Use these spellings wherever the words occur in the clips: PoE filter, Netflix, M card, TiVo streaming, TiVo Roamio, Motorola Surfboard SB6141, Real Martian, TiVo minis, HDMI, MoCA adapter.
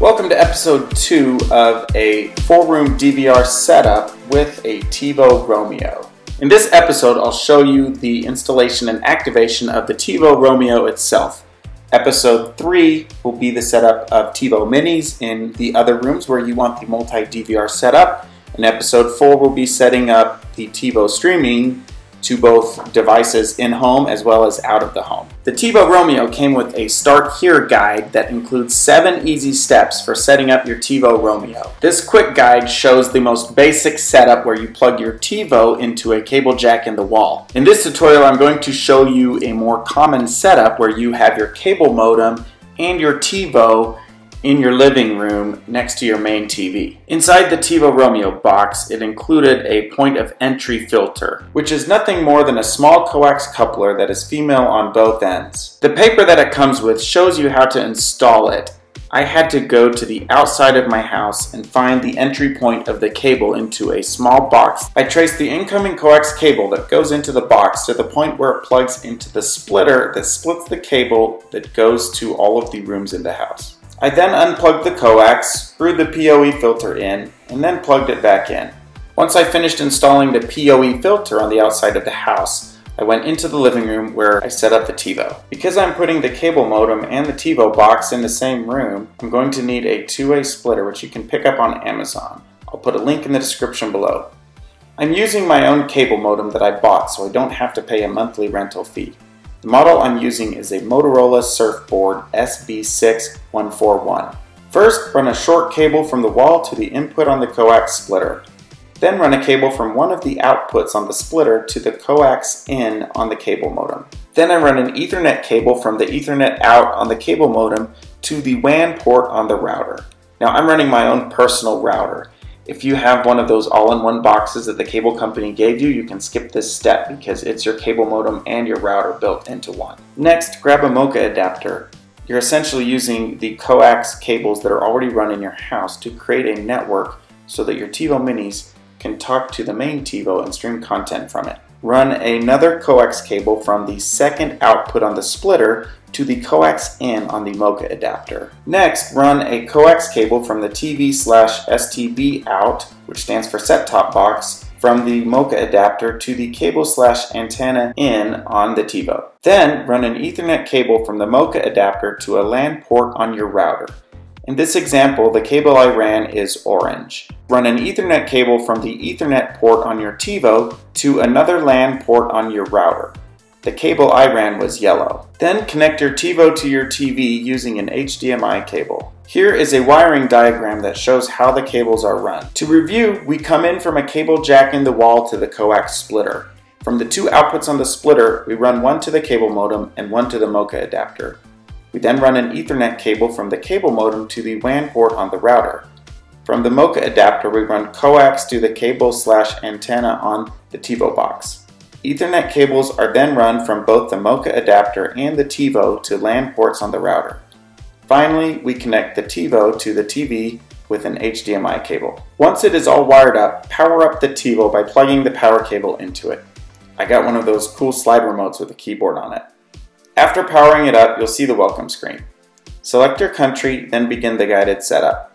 Welcome to episode 2 of a 4-room DVR setup with a TiVo Roamio. In this episode, I'll show you the installation and activation of the TiVo Roamio itself. Episode 3 will be the setup of TiVo minis in the other rooms where you want the multi-DVR setup. And episode 4 will be setting up the TiVo streaming to both devices in home as well as out of the home. The TiVo Roamio came with a Start Here guide that includes 7 easy steps for setting up your TiVo Roamio. This quick guide shows the most basic setup where you plug your TiVo into a cable jack in the wall. In this tutorial, I'm going to show you a more common setup where you have your cable modem and your TiVo in your living room next to your main TV. Inside the TiVo Roamio box, it included a point of entry filter, which is nothing more than a small coax coupler that is female on both ends. The paper that it comes with shows you how to install it. I had to go to the outside of my house and find the entry point of the cable into a small box. I traced the incoming coax cable that goes into the box to the point where it plugs into the splitter that splits the cable that goes to all of the rooms in the house. I then unplugged the coax, screwed the PoE filter in, and then plugged it back in. Once I finished installing the PoE filter on the outside of the house, I went into the living room where I set up the TiVo. Because I'm putting the cable modem and the TiVo box in the same room, I'm going to need a 2-way splitter, which you can pick up on Amazon. I'll put a link in the description below. I'm using my own cable modem that I bought, so I don't have to pay a monthly rental fee. The model I'm using is a Motorola Surfboard SB6141. First, run a short cable from the wall to the input on the coax splitter. Then run a cable from one of the outputs on the splitter to the coax in on the cable modem. Then I run an Ethernet cable from the Ethernet out on the cable modem to the WAN port on the router. Now I'm running my own personal router. If you have one of those all-in-one boxes that the cable company gave you, you can skip this step because it's your cable modem and your router built into one. Next, grab a MoCA adapter. You're essentially using the coax cables that are already run in your house to create a network so that your TiVo minis can talk to the main TiVo and stream content from it. Run another coax cable from the second output on the splitter to the coax in on the MoCA adapter. Next, run a coax cable from the TV/STB out, which stands for set-top box, from the MoCA adapter to the cable/antenna in on the TiVo. Then run an Ethernet cable from the MoCA adapter to a LAN port on your router. In this example, the cable I ran is orange. Run an Ethernet cable from the Ethernet port on your TiVo to another LAN port on your router. The cable I ran was yellow. Then connect your TiVo to your TV using an HDMI cable. Here is a wiring diagram that shows how the cables are run. To review, we come in from a cable jack in the wall to the coax splitter. From the 2 outputs on the splitter, we run one to the cable modem and one to the MoCA adapter. We then run an Ethernet cable from the cable modem to the WAN port on the router. From the MoCA adapter, we run coax to the cable/antenna on the TiVo box. Ethernet cables are then run from both the MoCA adapter and the TiVo to LAN ports on the router. Finally, we connect the TiVo to the TV with an HDMI cable. Once it is all wired up, power up the TiVo by plugging the power cable into it. I got one of those cool slide remotes with a keyboard on it. After powering it up, you'll see the welcome screen. Select your country, then begin the guided setup.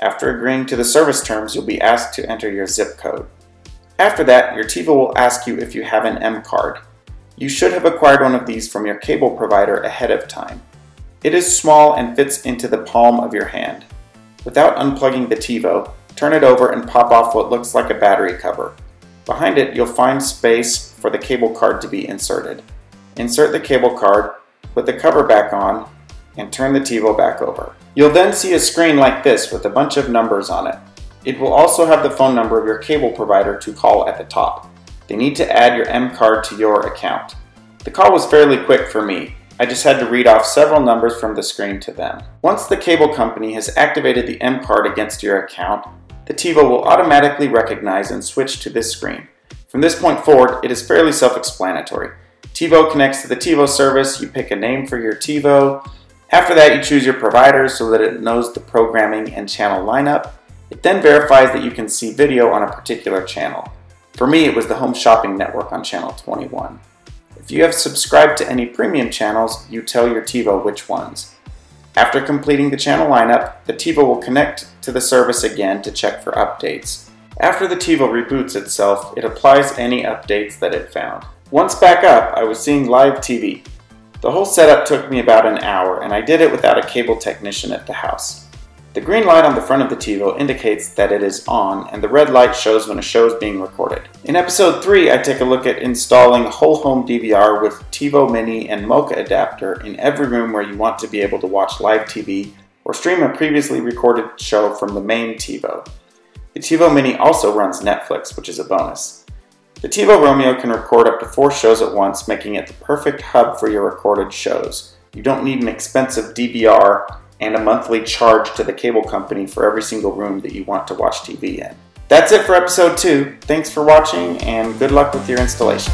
After agreeing to the service terms, you'll be asked to enter your zip code. After that, your TiVo will ask you if you have an M card. You should have acquired one of these from your cable provider ahead of time. It is small and fits into the palm of your hand. Without unplugging the TiVo, turn it over and pop off what looks like a battery cover. Behind it, you'll find space for the cable card to be inserted. Insert the cable card, put the cover back on, and turn the TiVo back over. You'll then see a screen like this with a bunch of numbers on it. It will also have the phone number of your cable provider to call at the top. They need to add your M card to your account. The call was fairly quick for me. I just had to read off several numbers from the screen to them. Once the cable company has activated the M card against your account, the TiVo will automatically recognize and switch to this screen. From this point forward, it is fairly self-explanatory. TiVo connects to the TiVo service, you pick a name for your TiVo. After that, you choose your provider so that it knows the programming and channel lineup. It then verifies that you can see video on a particular channel. For me, it was the Home Shopping Network on channel 21. If you have subscribed to any premium channels, you tell your TiVo which ones. After completing the channel lineup, the TiVo will connect to the service again to check for updates. After the TiVo reboots itself, it applies any updates that it found. Once back up, I was seeing live TV. The whole setup took me about an hour, and I did it without a cable technician at the house. The green light on the front of the TiVo indicates that it is on, and the red light shows when a show is being recorded. In episode 3, I take a look at installing whole home DVR with TiVo Mini and MoCA adapter in every room where you want to be able to watch live TV or stream a previously recorded show from the main TiVo. The TiVo Mini also runs Netflix, which is a bonus. The TiVo Roamio can record up to 4 shows at once, making it the perfect hub for your recorded shows. You don't need an expensive DVR and a monthly charge to the cable company for every single room that you want to watch TV in. That's it for episode 2. Thanks for watching, and good luck with your installation.